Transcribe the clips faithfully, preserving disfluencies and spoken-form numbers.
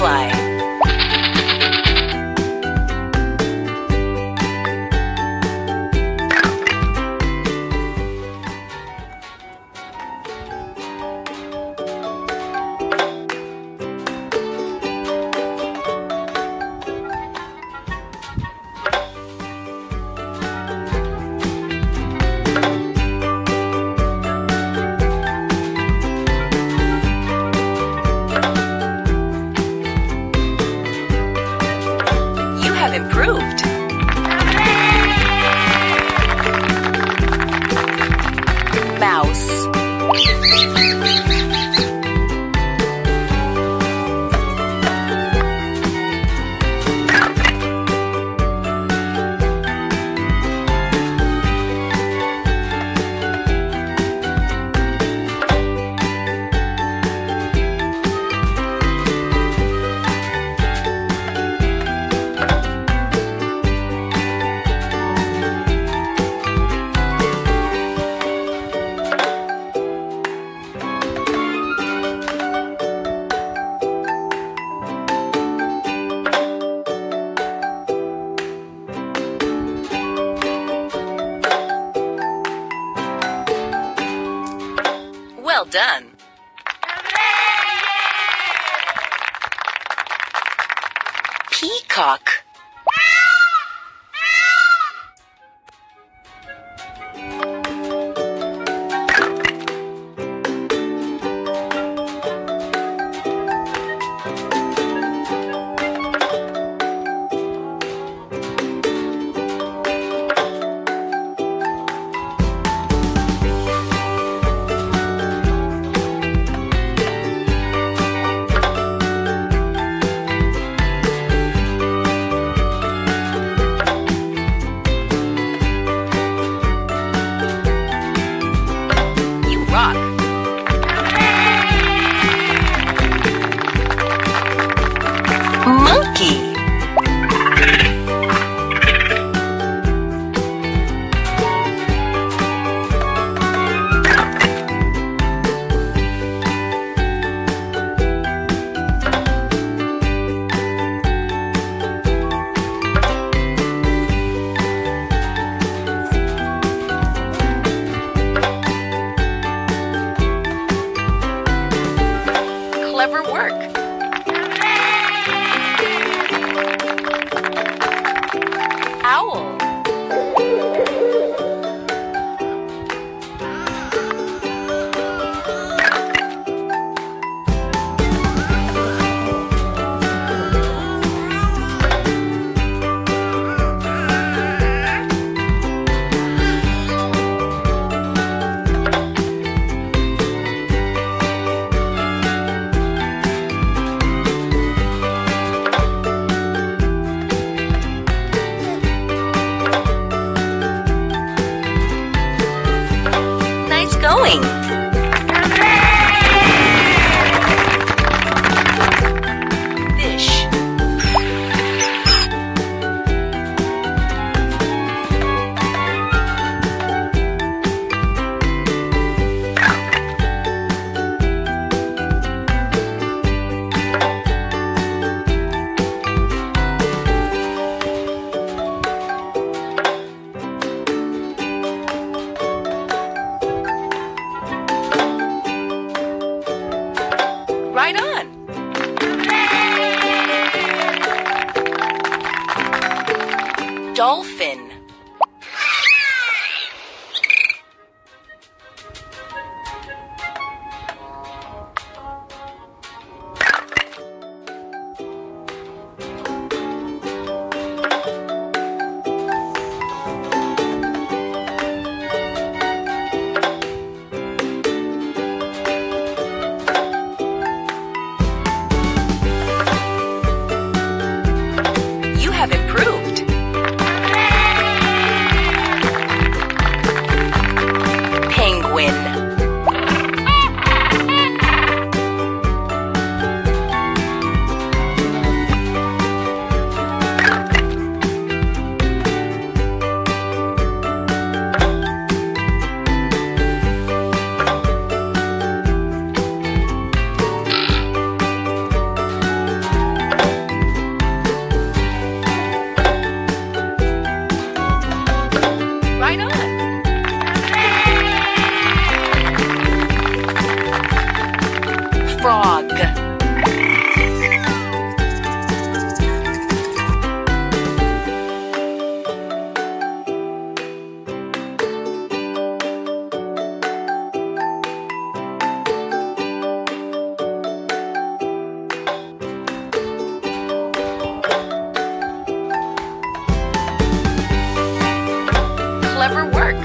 butterfly. Improved. Mouse. Well done. Peacock. Monkey. Clever work. Owl. Going. Fish. Right on. Dolphin. Have improved. frog. Clever work.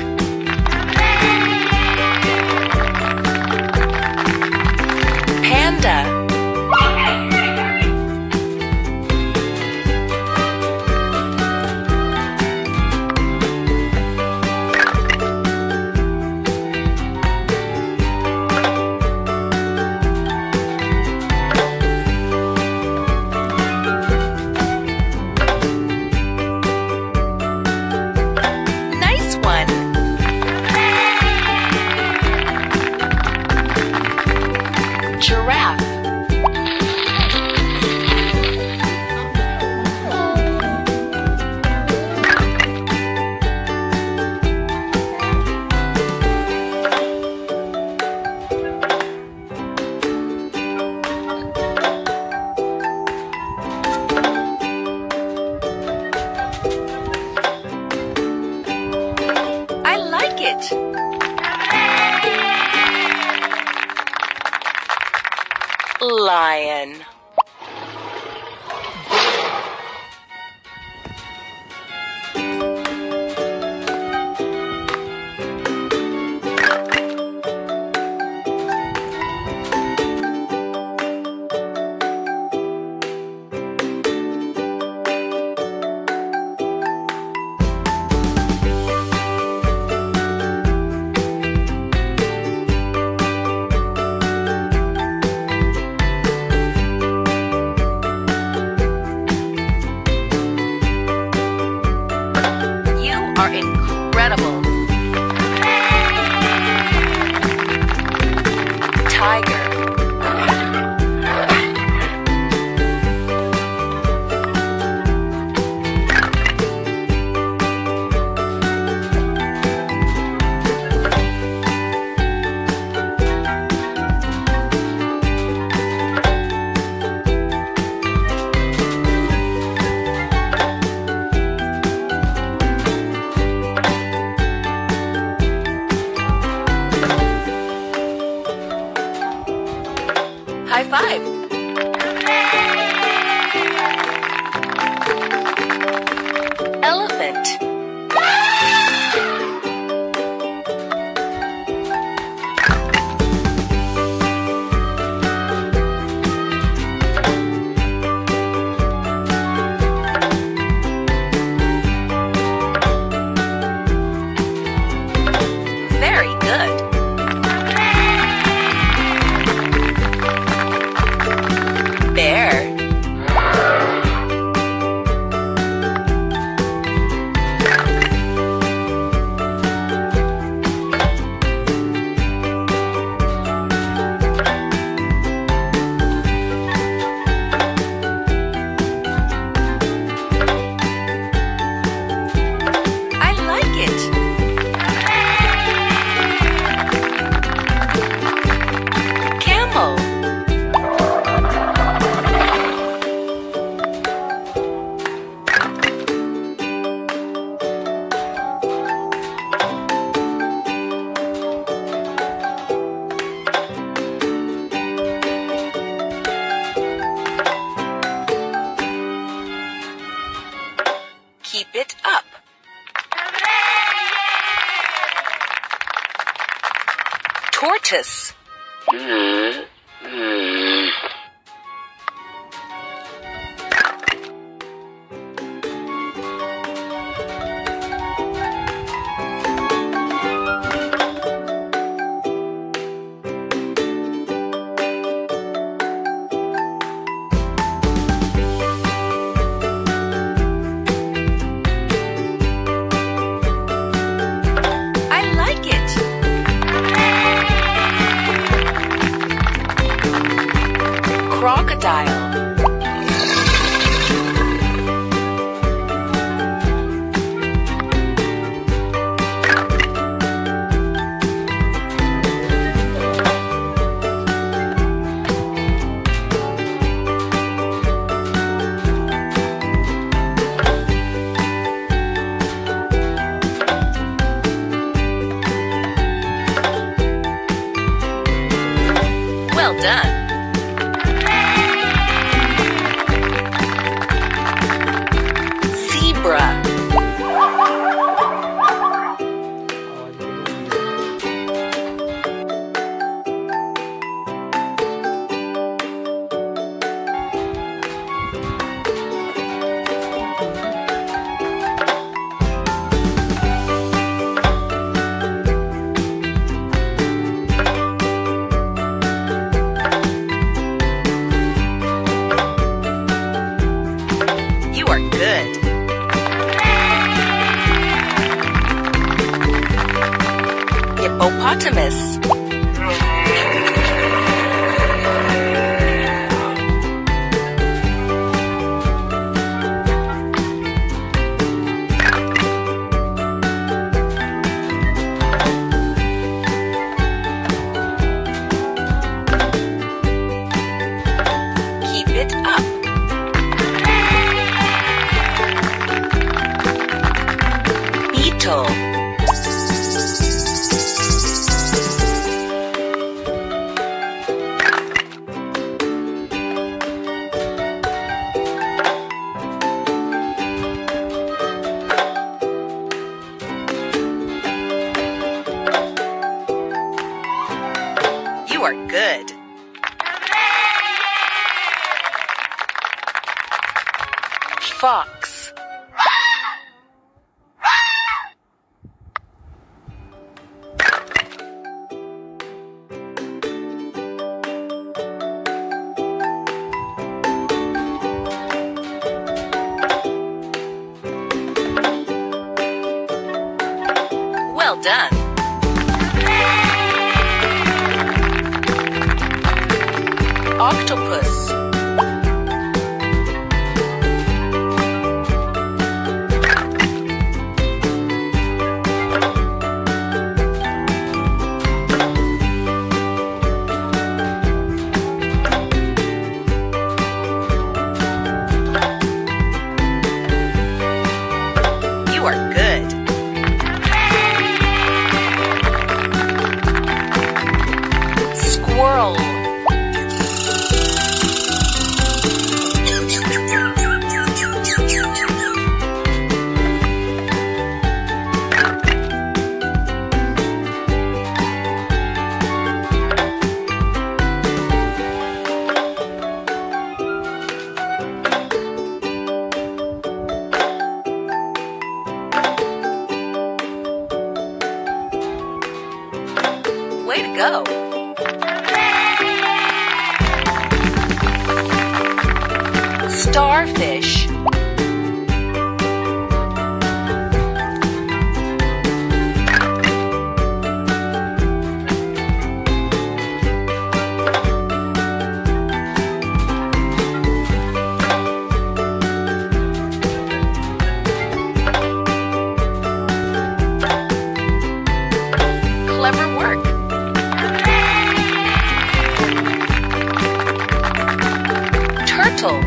Lion. Incredible. Tiger. High five. Elephant. Very good. Keep it up. Tortoise. Crocodile. fox. Well done. Octopus. You are good. Squirrel. Way to go! Starfish. Clever work. Turtle.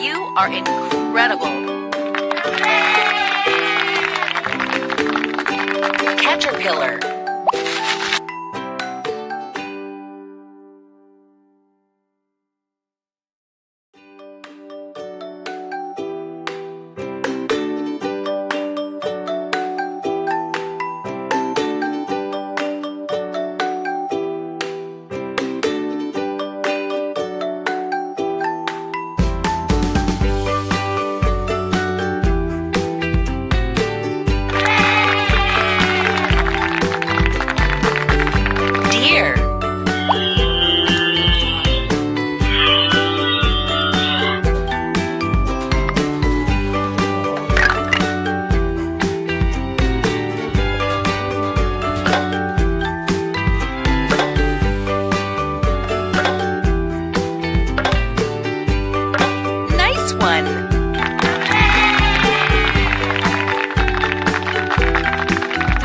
You are incredible. Caterpillar.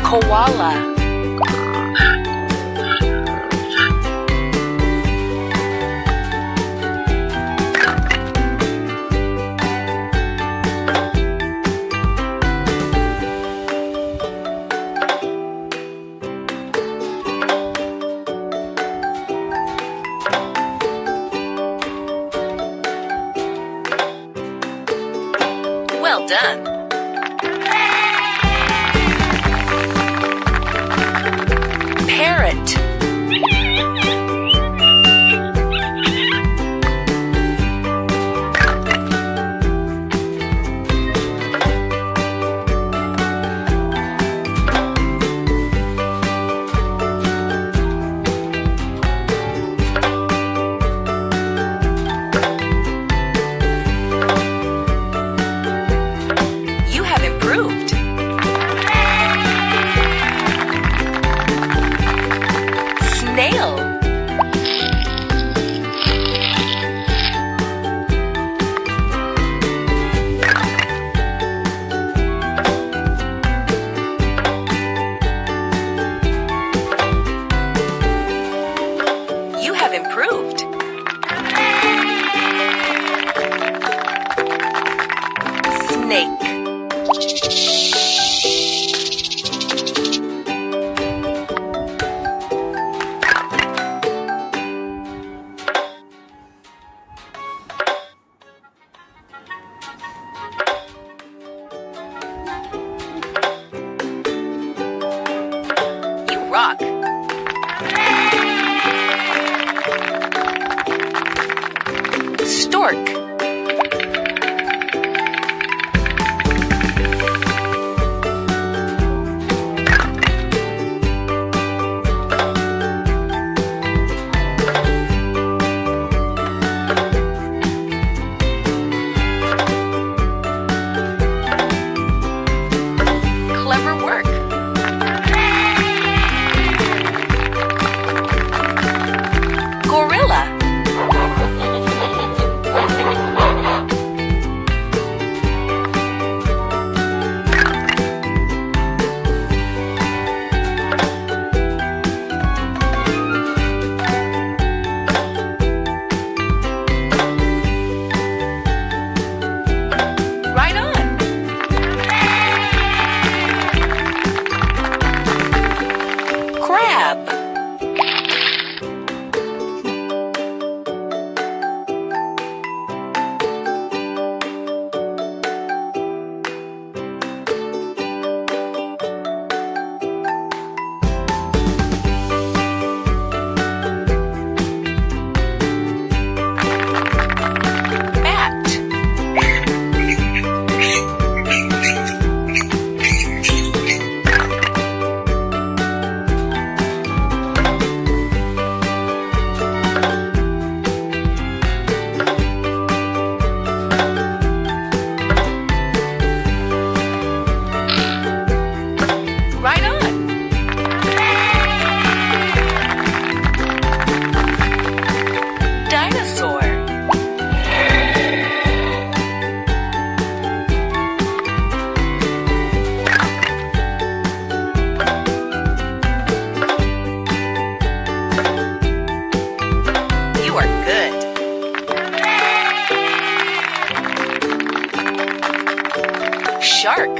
Koala. Well done. stork. Shark.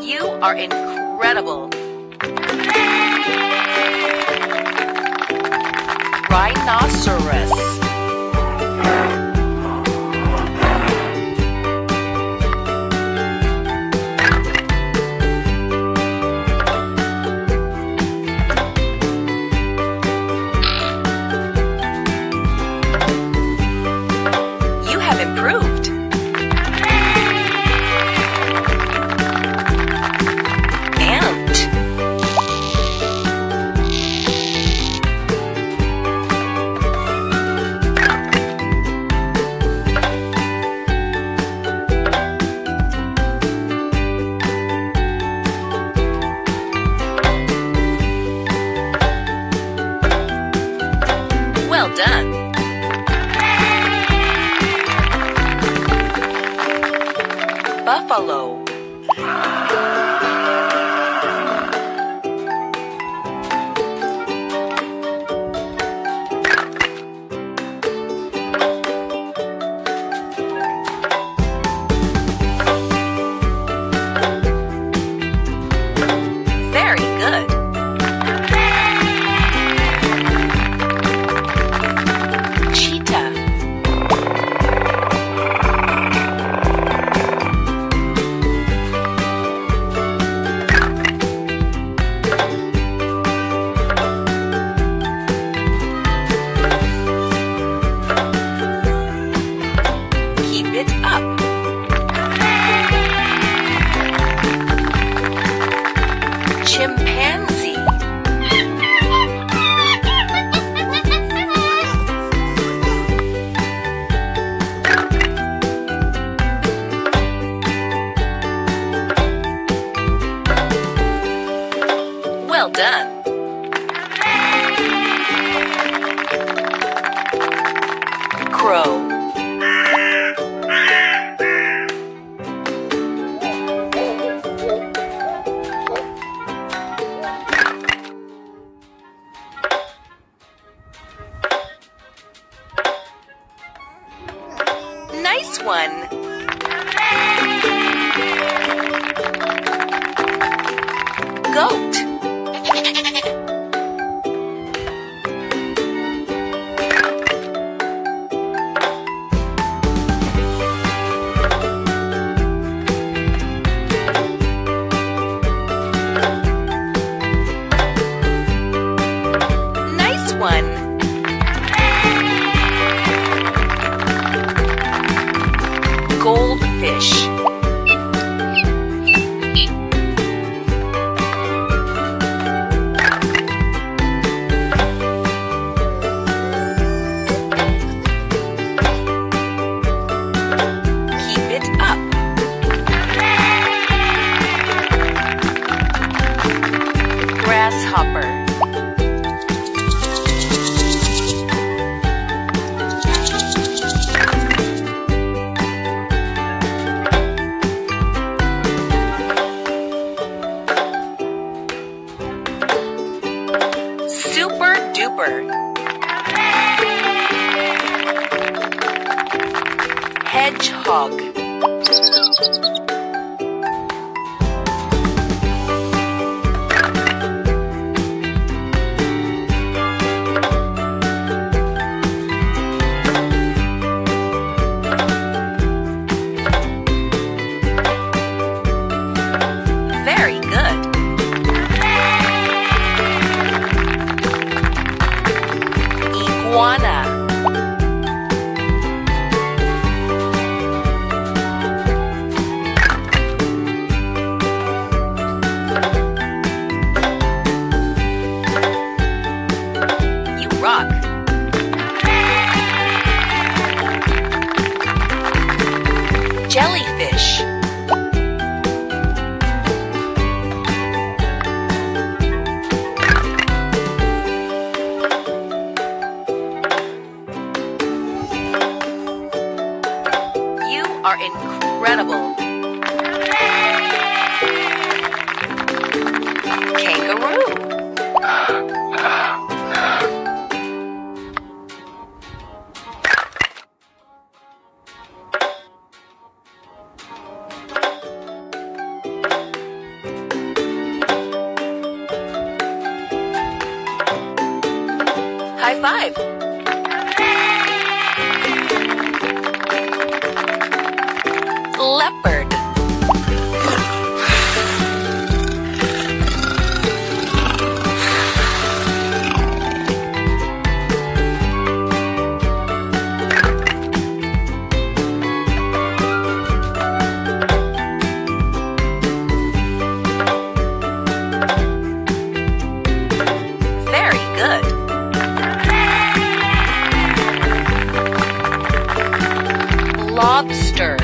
You are incredible. Rhinoceros. Well done. Buffalo. Well done. Crow. Nice one. Goat. fish. Hedgehog. Very good. Iguana. Jellyfish. You are incredible. Kangaroo. High five. Leopard. Lobster.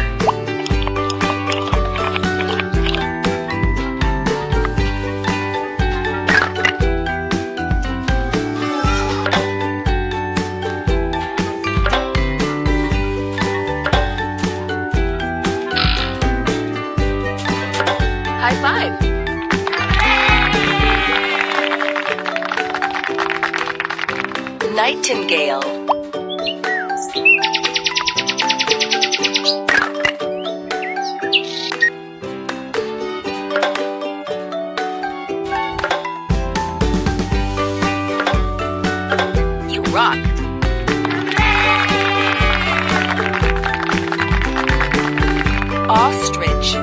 High five. Nightingale. Rock. Ostrich.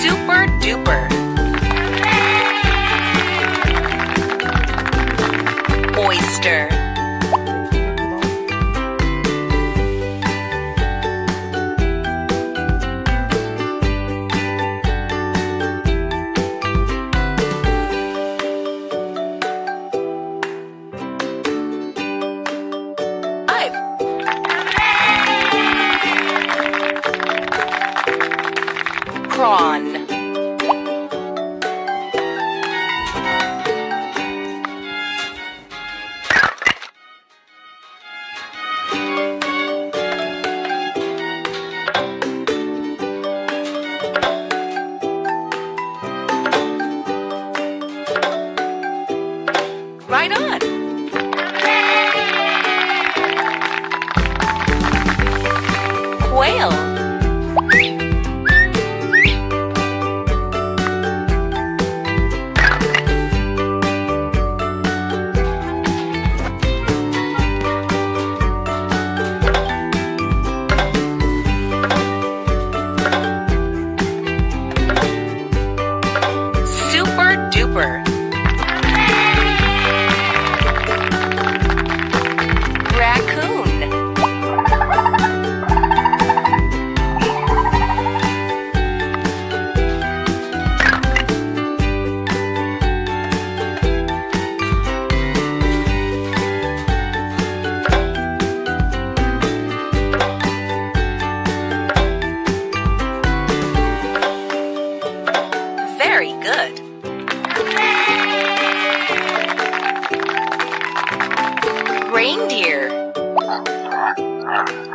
Super duper. Oyster. Five. Prawn. Right on. Quail.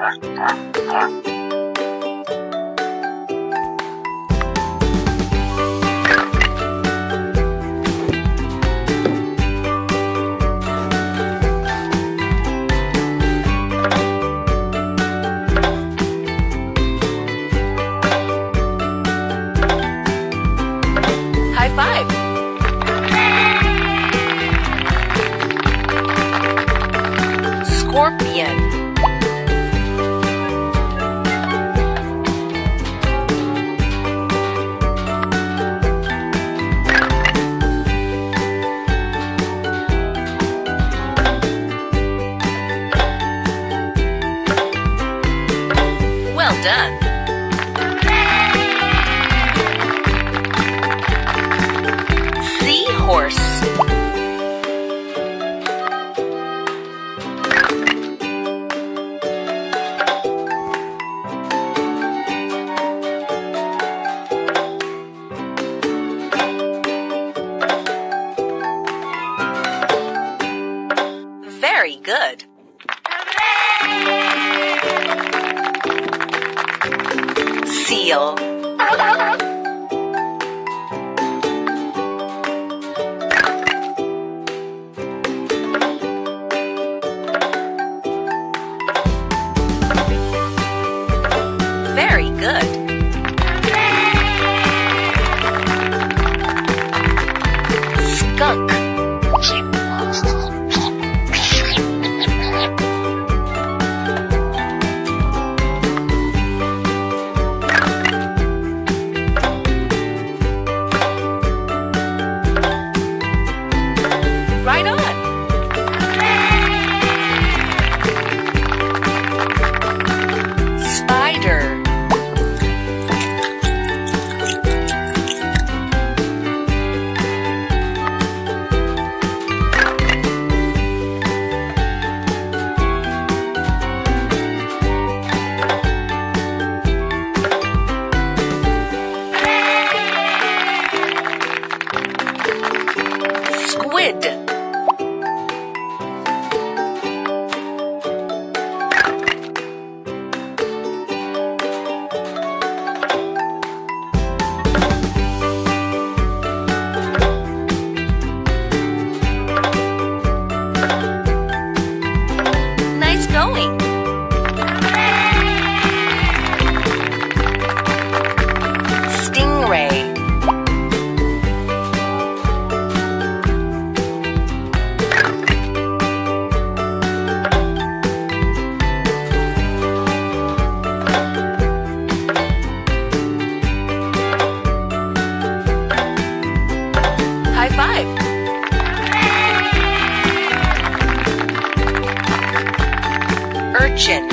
High five! Scorpion. Well done. Seahorse. Very good. Seal. Very good. Skunk. Right on. Spider. Squid. Going. Stingray. High five. Urchin.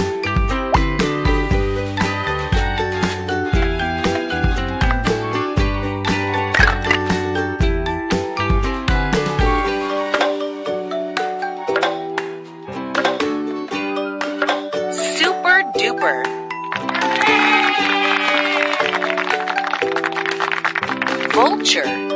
Super duper. Vulture.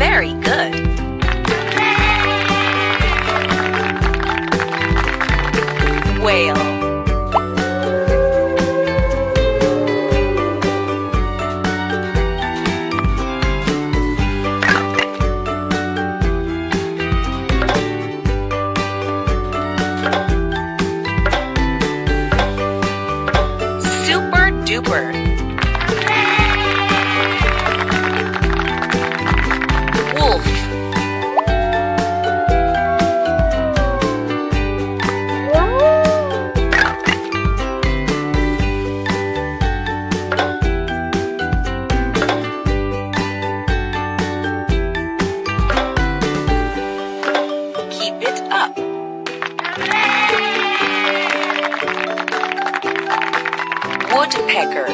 Very good. Whale. Super duper. Woodpecker.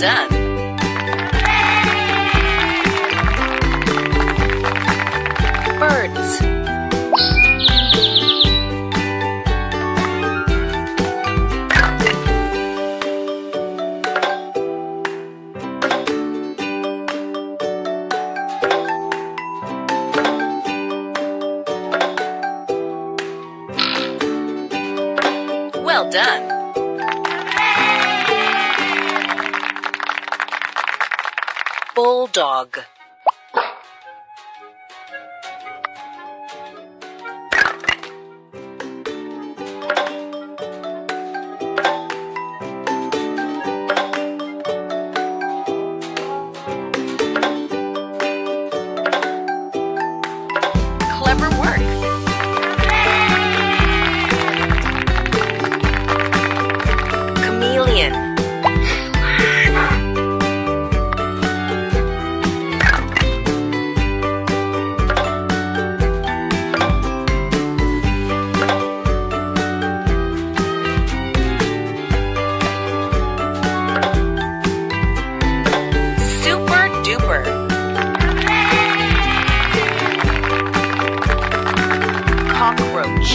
done. Birds. Well done. Bulldog. Clever work. Cockroach.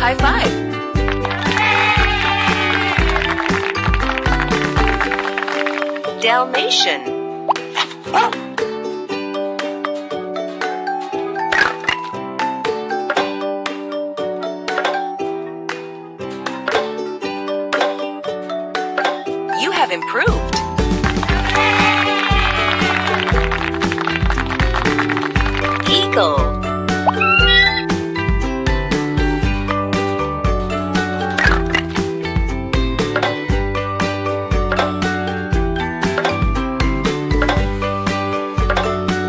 High five. Dalmatian. You have improved. Eagle.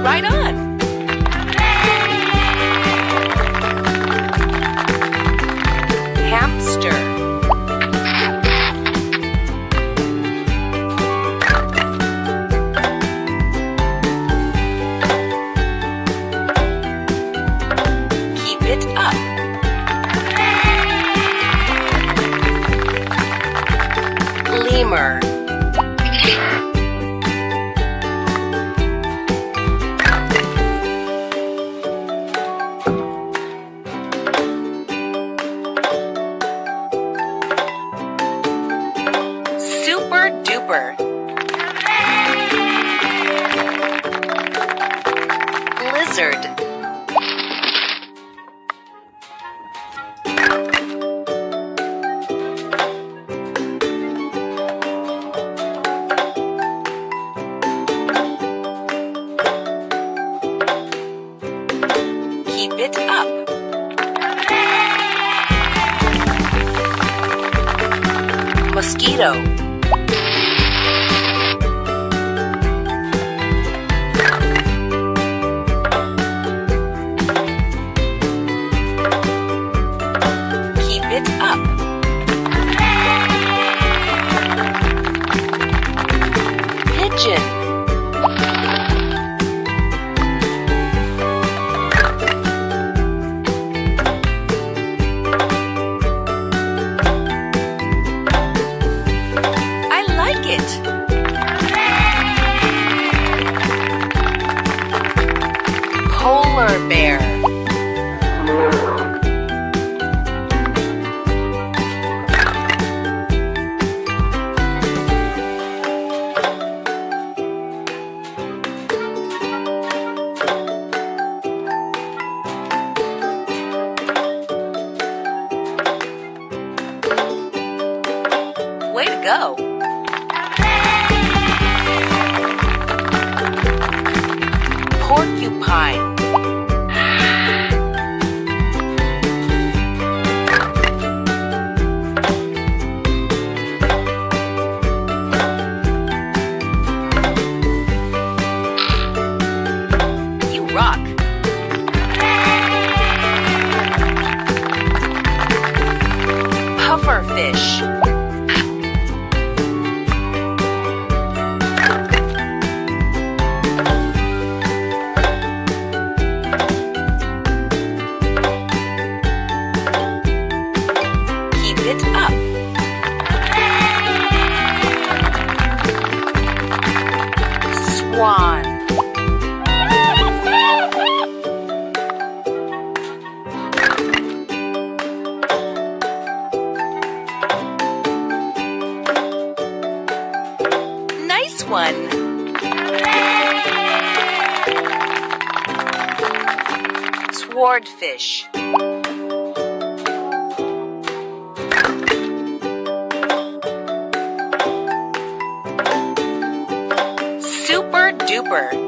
Right on! Hamster. Keep it up. Lemur. Duper. Lizard. Keep it up. Mosquito. It up. Pigeon. I like it. Polar bear. Way to go! Porcupine. You rock! Pufferfish. one. Nice one. Swordfish. Super duper.